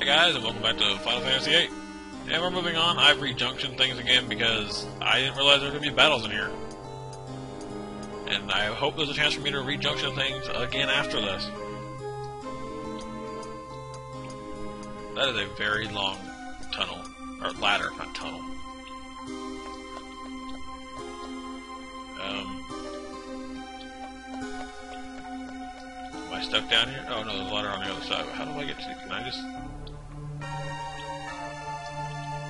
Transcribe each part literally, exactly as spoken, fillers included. Hey guys, and welcome back to Final Fantasy eight. And we're moving on. I've rejunctioned things again because I didn't realize there were going to be battles in here. And I hope there's a chance for me to rejunction things again after this. That is a very long tunnel. Or ladder, not tunnel. Um... Am I stuck down here? Oh no, there's a ladder on the other side. How do I get to... Can I just...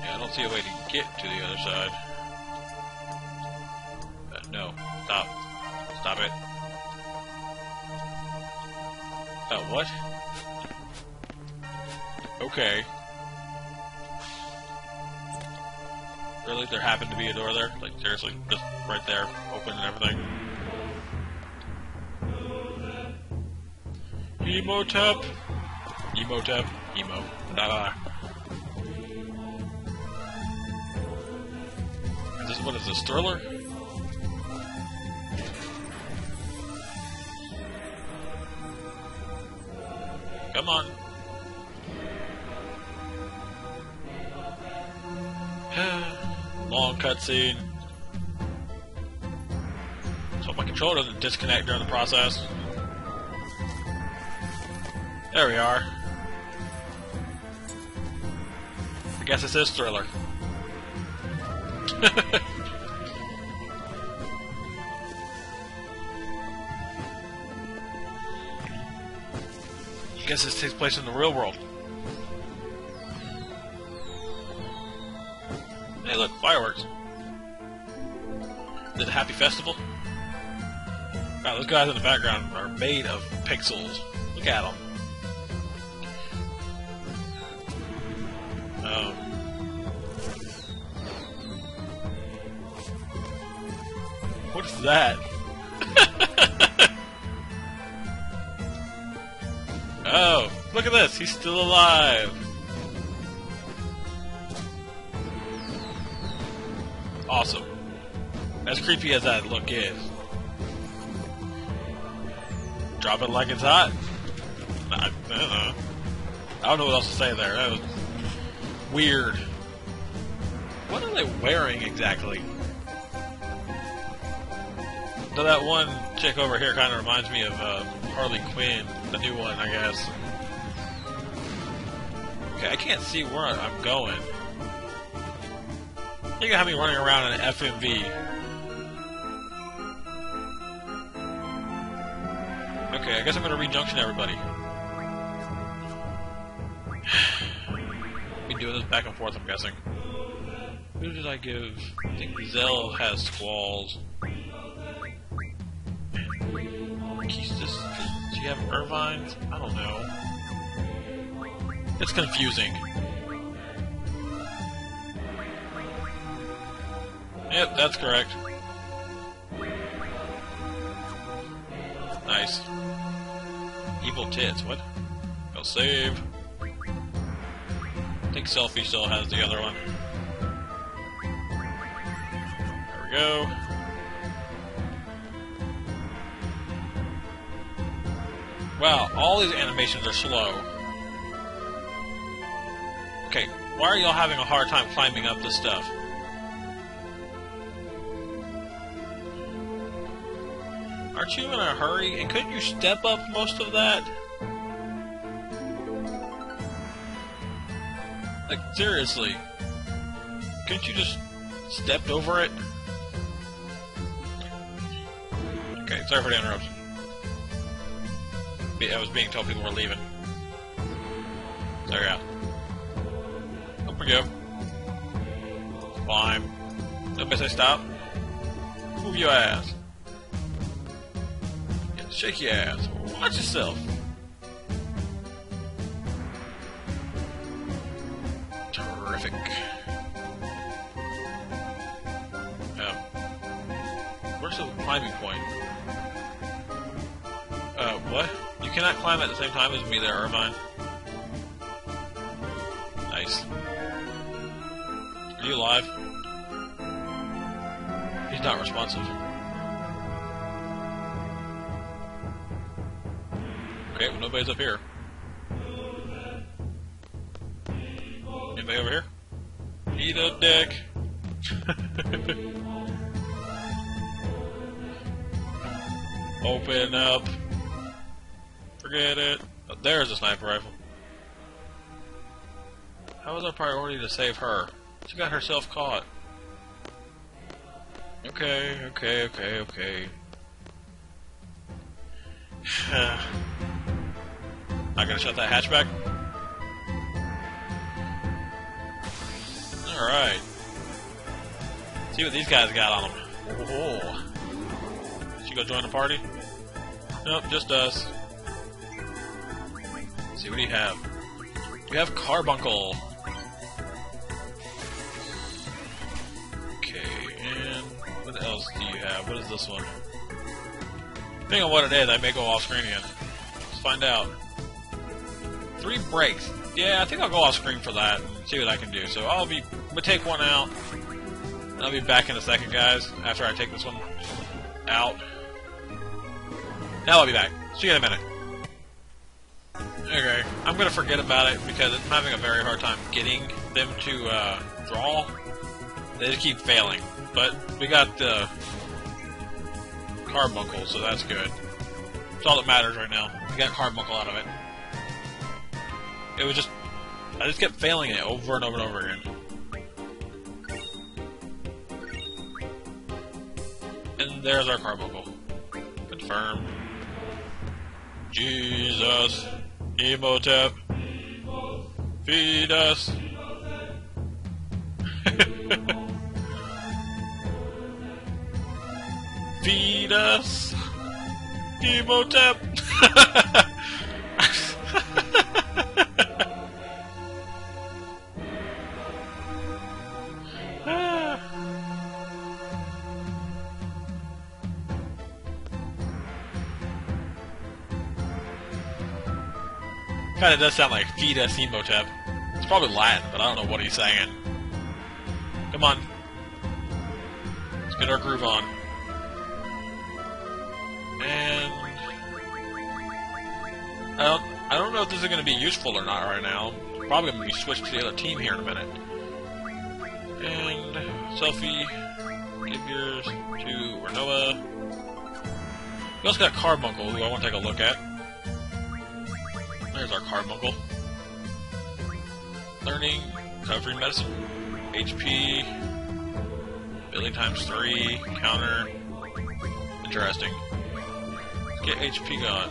Yeah, I don't see a way to get to the other side. Uh, no. Stop. Stop it. Oh, what? Okay. Really? There happened to be a door there? Like, seriously, just right there, open and everything. Emotep! Emotep. Emo. Nah. Is this, what is this, Thriller? Come on. Long cutscene. So my controller doesn't disconnect during the process. There we are. I guess this is Thriller. I guess this takes place in the real world. Hey look, fireworks. Is it a happy festival? Wow, those guys in the background are made of pixels. Look at them. Um, what's that? Oh, look at this! He's still alive! Awesome. As creepy as that look is. Drop it like it's hot? I don't know. I don't know what else to say there. That was weird. What are they wearing exactly? So that one chick over here kind of reminds me of uh, Harley Quinn, the new one, I guess. Okay, I can't see where I'm going. You're gonna have me running around in an F M V. Okay, I guess I'm gonna rejunction everybody. Be doing this back and forth, I'm guessing. Who did I give? I think Zell has Squalls. Quistis? Do you have Irvines? I don't know. It's confusing. Yep, that's correct. Nice. Evil tits, what? Go save. I think Selphie still has the other one. There we go. Wow, all these animations are slow. Okay, why are y'all having a hard time climbing up this stuff? Aren't you in a hurry? And couldn't you step up most of that? Like, seriously. Couldn't you just step over it? Okay, sorry for the interruption. I was being told people were leaving. There we go. Up we go. Climb. Nobody say stop. Move your ass. Shake your ass. Watch yourself. Terrific. Um, where's the climbing point? Uh, what? You cannot climb at the same time as me there, Irvine. Nice. Are you alive? He's not responsive. Okay, well, nobody's up here. Anybody over here? Eat a dick! Open up! Forget it! Oh, there's a sniper rifle. How was our priority to save her? She got herself caught. Okay, okay, okay, okay. Not gonna shut that hatchback? Alright. See what these guys got on them. Whoa. Did she go join the party? Nope, just us. Let's see, what do you have? We have Carbuncle. Okay, and what else do you have? What is this one? Depending on what it is, I may go off screen again. Let's find out. Three breaks. Yeah, I think I'll go off screen for that and see what I can do. So I'll be... I'm gonna take one out. And I'll be back in a second, guys, after I take this one out. Now I'll be back. See you in a minute. Okay. I'm gonna forget about it because I'm having a very hard time getting them to uh, draw. They just keep failing. But we got the Carbuncle, so that's good. It's all that matters right now. We got Carbuncle out of it. It was just... I just kept failing it over and over and over again. And there's our Carbuncle. Confirm. Jesus. Emotep. Feed us. Feed us. Emotep. Kinda does sound like feed us Emotep. It's probably Latin, but I don't know what he's saying. Come on. Let's get our groove on. And I don't I don't know if this is gonna be useful or not right now. Probably gonna be switched to the other team here in a minute. And Selphie, give yours to Rinoa. We also got Carbuncle, who I wanna take a look at. There's our Carbuncle. Learning, covering medicine, H P, building times three, counter. Interesting. Let's get H P gone.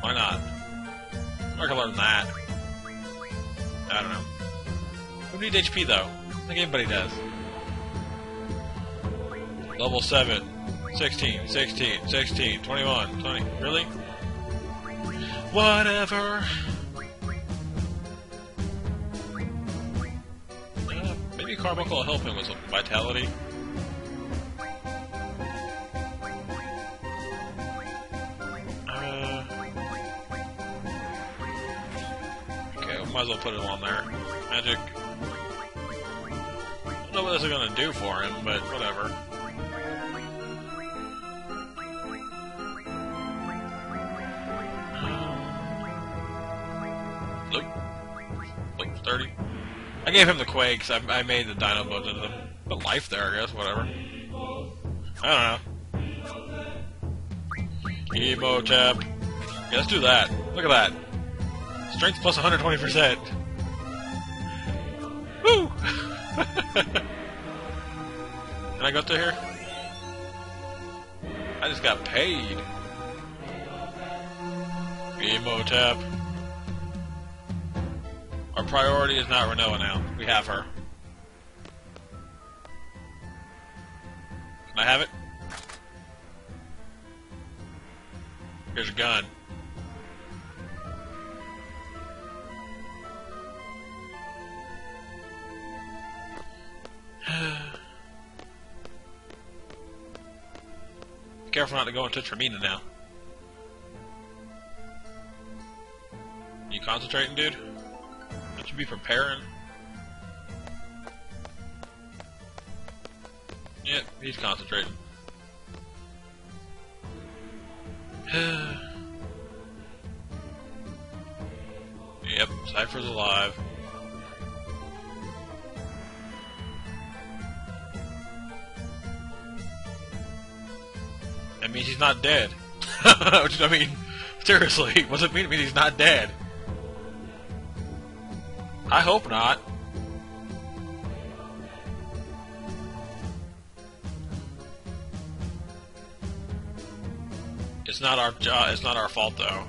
Why not? I'm not gonna learn that. I don't know. Who needs H P though? I think anybody does. Level seven, sixteen, sixteen, sixteen, twenty-one, twenty. Really? Whatever. Uh, maybe Carbuncle will help him with some vitality. Uh, okay, we might as well put it on there. Magic. I don't know what this is gonna do for him, but whatever. thirty. I gave him the Quakes. I, I made the Dino boat into them. Put life there, I guess. Whatever. I don't know. Emotep. Yeah, let's do that. Look at that. Strength plus one hundred twenty percent. Woo! Can I go through here? I just got paid. Emotep. Our priority is not Rinoa now. We have her. Can I have it? Here's a gun. Be careful not to go into Tremina now. You concentrating, dude? Should be preparing. Yep, he's concentrating. Yep, Cypher's alive. means he's not dead. I mean, seriously, what does it mean? It means he's not dead. I hope not. It's not our job. It's not our fault, though.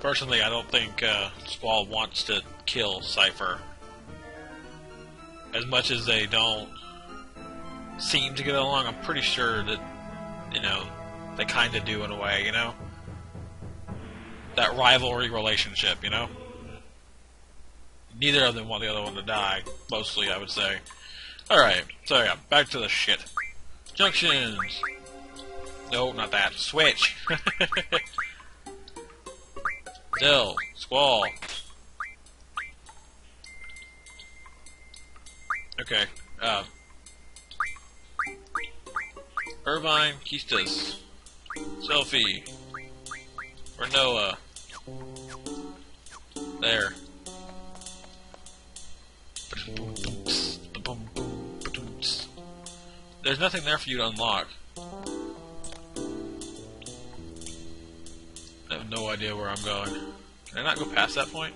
Personally, I don't think uh, Squall wants to kill Cypher. As much as they don't seem to get along, I'm pretty sure that, you know, they kind of do in a way, you know? That rivalry relationship, you know? Neither of them want the other one to die, mostly, I would say. Alright, so yeah, back to the shit. Junctions! No, not that. Switch! Zell, Squall. Okay, uh... Irvine, Quistis, Selphie, Rinoa. There. There's nothing there for you to unlock. I have no idea where I'm going. Can I not go past that point?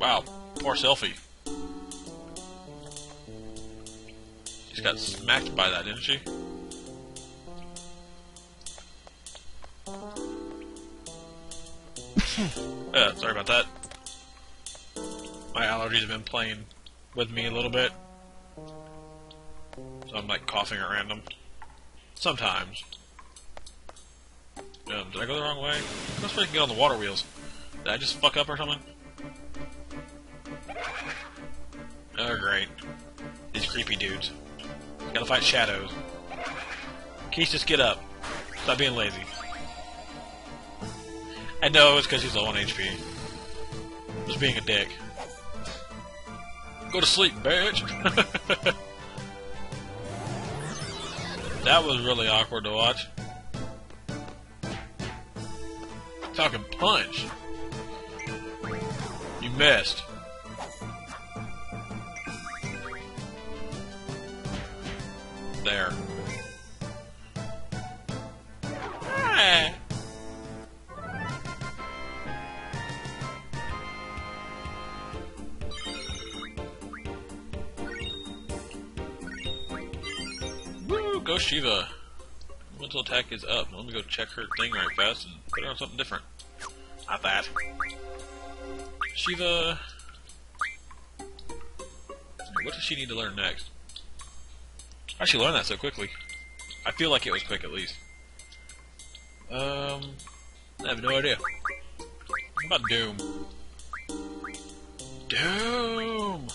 Wow, poor Selphie. She got smacked by that, didn't she? uh, sorry about that. My allergies have been playing with me a little bit. So I'm like coughing at random. Sometimes. Um, did I go the wrong way? I'm not supposed to get on the water wheels. Did I just fuck up or something? Oh, great. These creepy dudes. Gotta fight shadows. Keith, just get up. Stop being lazy. I know it's because he's low on H P. Just being a dick. Go to sleep, bitch! That was really awkward to watch. Talking punch. You missed. There. Ah. Woo! Go Shiva. Mental attack is up. Let me go check her thing right fast and put her on something different. Not that. Shiva. What does she need to learn next? How'd she learn that so quickly? I feel like it was quick, at least. Um, I have no idea. What about Doom? Doom.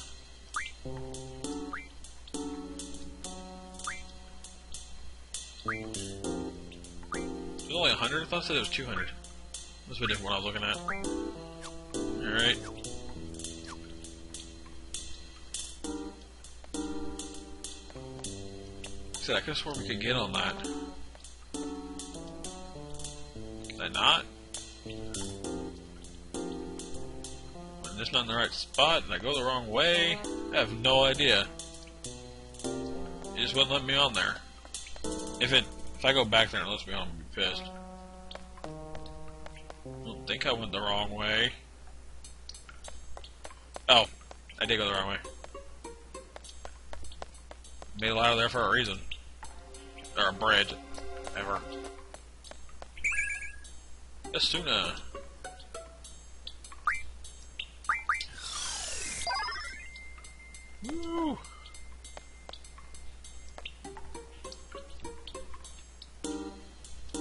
It was only a hundred. I thought it said it was two hundred. Must be a different one I was looking at. Alright. I could have sworn we could get on that. Did I not? I'm just not in the right spot. Did I go the wrong way? I have no idea. It just wouldn't let me on there. If it, if I go back there and it lets me on, I'm gonna be pissed. I don't think I went the wrong way. Oh, I did go the wrong way. Made a lot of there for a reason. Or a bridge. Ever. Asuna. Woo!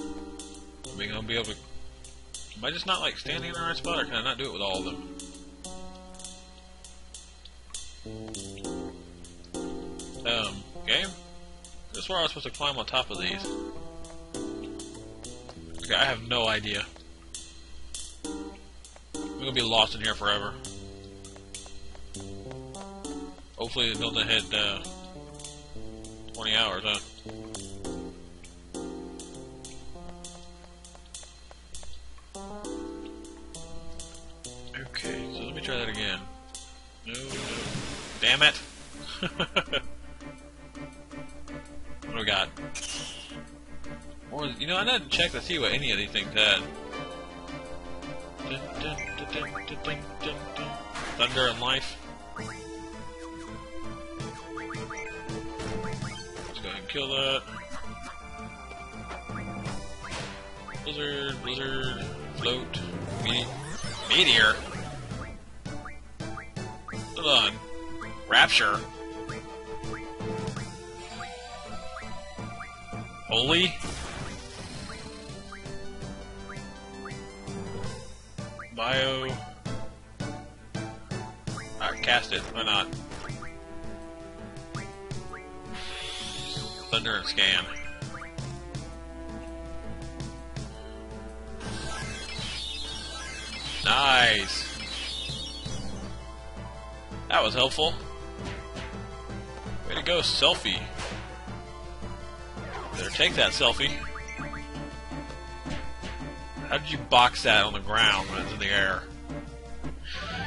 Are we gonna be able to... Am I just not, like, standing in the right spot, or can I not do it with all of them? Um, game? This is where I was supposed to climb on top of these. Okay, I have no idea. I'm gonna be lost in here forever. Hopefully it doesn't hit, uh, twenty hours, huh? Okay, so let me try that again. No, no. Damn it! What do we got? Or, you know, I didn't check to see what any of these things had. Thunder and life. Let's go ahead and kill that. Blizzard, blizzard, float, me meteor. Hold on. Rapture. Holy. Bio. Alright, cast it. Why not? Thunder and scan. Nice! That was helpful. Way to go, Selphie. Better take that, Selphie. How did you box that on the ground when it's in the air?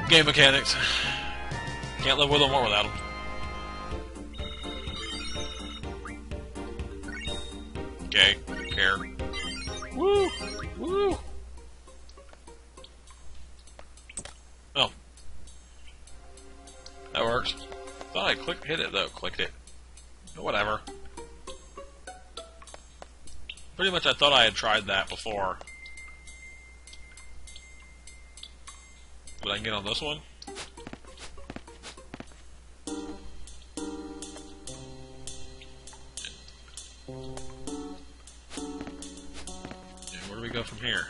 Game mechanics. Can't live with them or without them. Okay, don't care. Woo! Woo! Oh. That works. Thought I clicked, hit it though. Clicked it. Whatever. Pretty much I thought I had tried that before. But I can get on this one? And where do we go from here?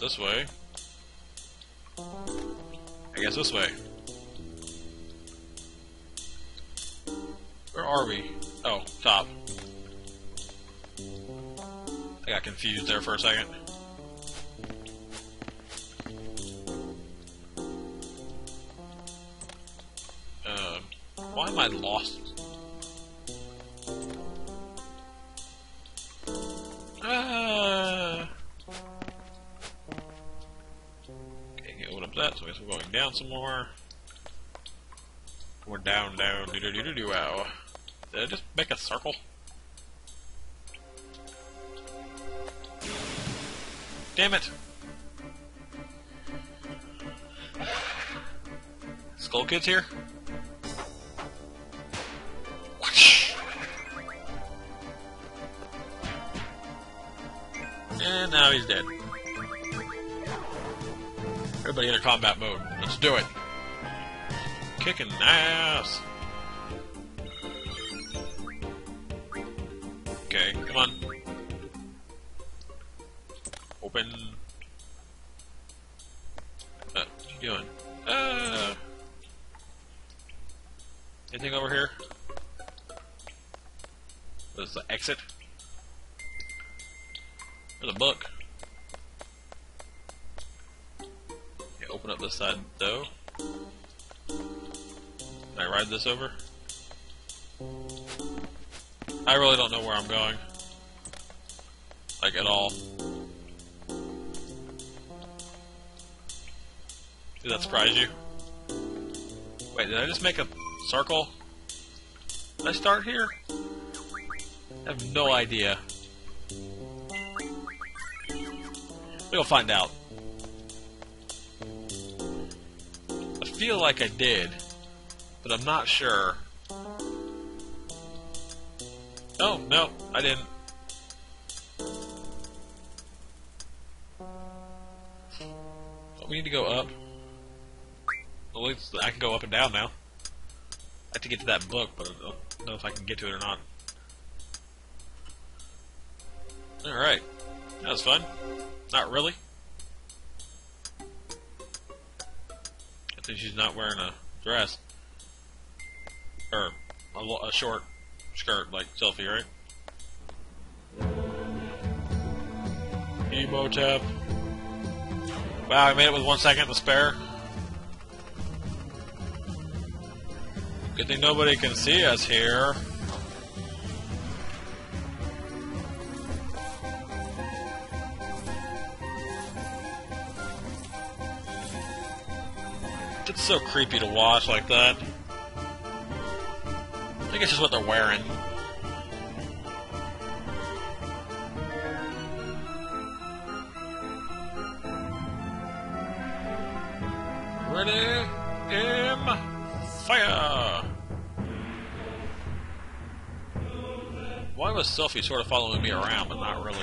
This way. I guess this way. Where are we? Oh, top. I got confused there for a second. Um, why am I lost? Ah! Okay, can't open up that, so I guess we're going down some more. We're down, down, doo doo doo doo doo wow. Did I just make a circle? Damn it! Skull Kid's here? And now he's dead. Everybody in a combat mode. Let's do it! Kicking ass! Okay, come on. Open. Uh, what you doing? Uh, anything over here? This is the exit. There's a book. Okay, open up this side though. Can I ride this over? I really don't know where I'm going. Like, at all. Did that surprise you? Wait, did I just make a circle? Did I start here? I have no idea. We'll find out. I feel like I did, but I'm not sure. Oh, no, I didn't. But we need to go up. At least I can go up and down now. I have to get to that book, but I don't know if I can get to it or not. Alright. That was fun. Not really. I think she's not wearing a dress. Or a, lo a short skirt like Selphie, right? Emotep. Wow, I made it with one second to spare. Good thing nobody can see us here. It's so creepy to watch like that. I think it's just what they're wearing. Ready, aim, fire! Why was Selphie sort of following me around, but not really?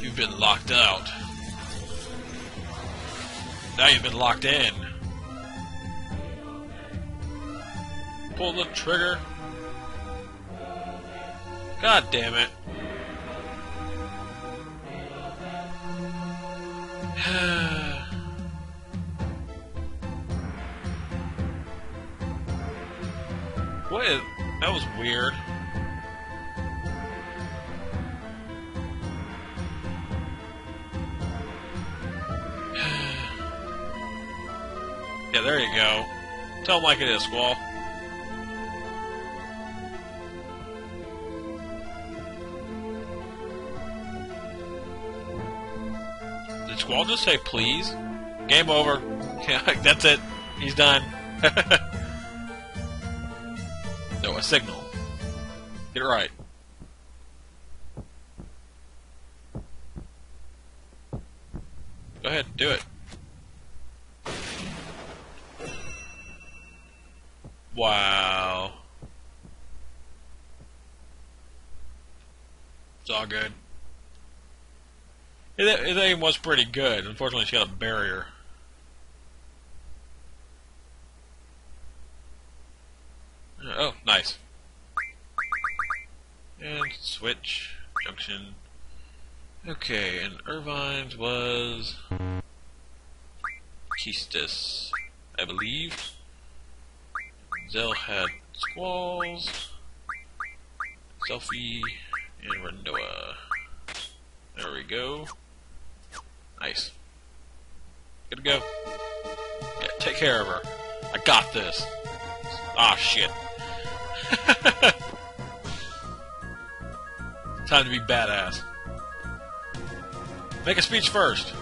You've been locked out. Now you've been locked in. Pull the trigger. God damn it. What is... That was weird. Yeah, there you go. Tell him like it is, Squall. Did Squall just say please? Game over. That's it. He's done. No, a signal. Get it right. Go ahead, do it. Wow. It's all good. It, it, it aim was pretty good. Unfortunately, she got a barrier. Oh, nice. And switch. Junction. Okay, and Irvine's was... Quistis, I believe. Zell had Squalls, Selphie, and Rinoa. There we go. Nice. Good to go. Yeah, take care of her. I got this. Ah, shit. Time to be badass. Make a speech first.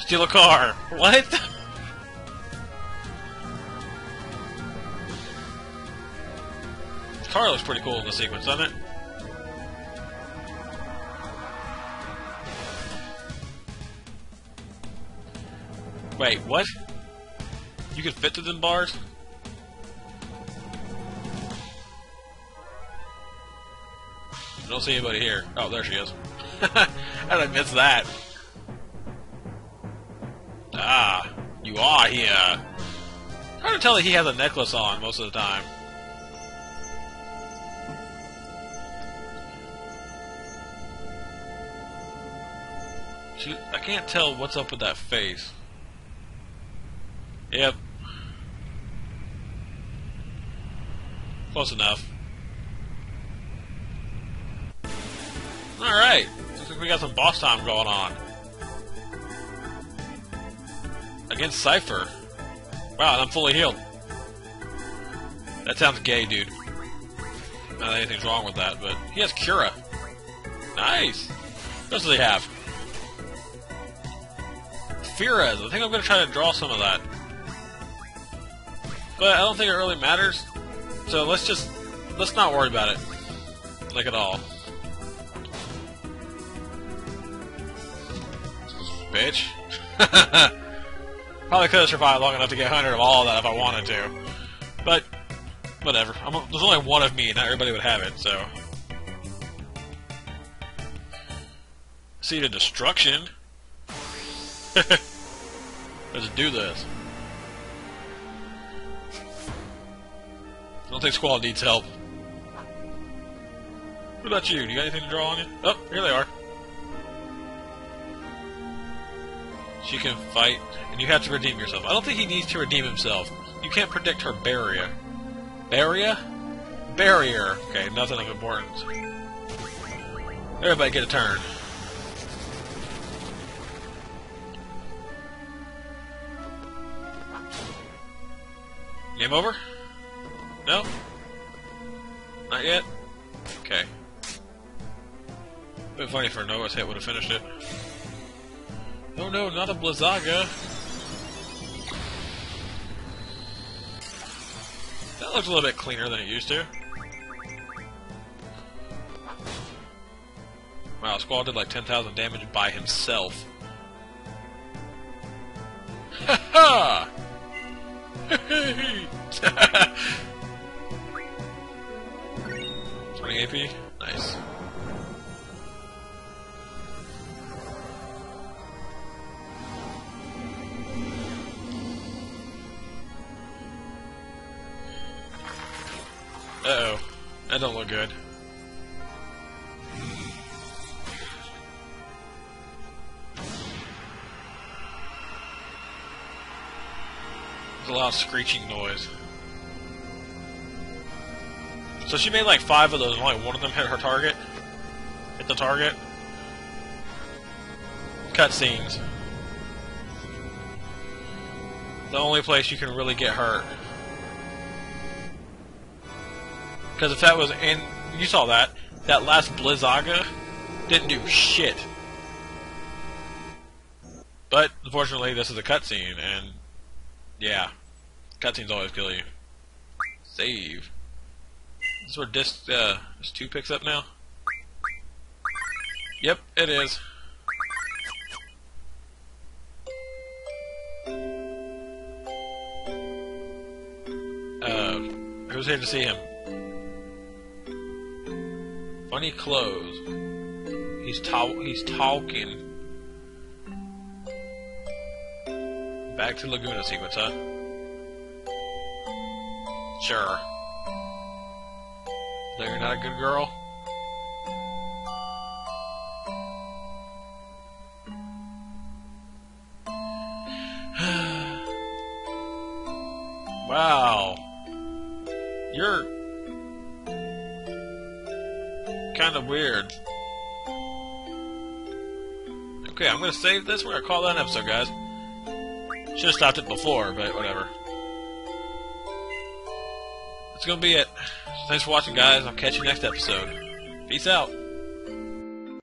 Steal a car. What? The car looks pretty cool in the sequence, doesn't it? Wait, what? You can fit through them bars? I don't see anybody here. Oh, there she is. How did I miss that? Ah, you are here. Hard to tell that he has a necklace on most of the time. She, I can't tell what's up with that face. Yep. Close enough. Alright. Looks like we got some boss time going on. Against Cypher. Wow, and I'm fully healed. That sounds gay, dude. Not that anything's wrong with that, but he has Cura. Nice! What else does he have? Feras. I think I'm going to try to draw some of that. But I don't think it really matters. So let's just... Let's not worry about it. Like at all. Bitch. Probably could have survived long enough to get one hundred of all of that if I wanted to. But, whatever. I'm, there's only one of me, not everybody would have it, so... Seed of Destruction? Let's do this. I don't think Squall needs help. What about you? Do you got anything to draw on you? Oh, here they are. She can fight, and you have to redeem yourself. I don't think he needs to redeem himself. You can't predict her barrier. Barrier? Barrier. Okay, nothing of importance. Everybody get a turn. Game over? No? Not yet? Okay. If only for Noah's hit would have finished it. No, no, not a Blizzaga! That looks a little bit cleaner than it used to. Wow, Squall did like ten thousand damage by himself. Ha ha! twenty A P? Nice. Uh-oh. That don't look good. There's a loud screeching noise. So she made like five of those and only one of them hit her target. Hit the target. Cutscenes. The only place you can really get hurt. Because if that was in... You saw that. That last Blizzaga didn't do shit. But, unfortunately, this is a cutscene, and... Yeah. Cutscenes always kill you. Save. This is where disc, uh, disc two picks up now? Yep, it is. Uh, who's here to see him? Funny clothes. He's ta- he's talking. Back to Laguna sequence, huh? Sure. So you're not a good girl? Wow. You're... kind of weird. Okay, I'm gonna save this. We're gonna call that an episode, guys. Should have stopped it before, but whatever. That's gonna be it. Thanks for watching, guys. I'll catch you next episode. Peace out.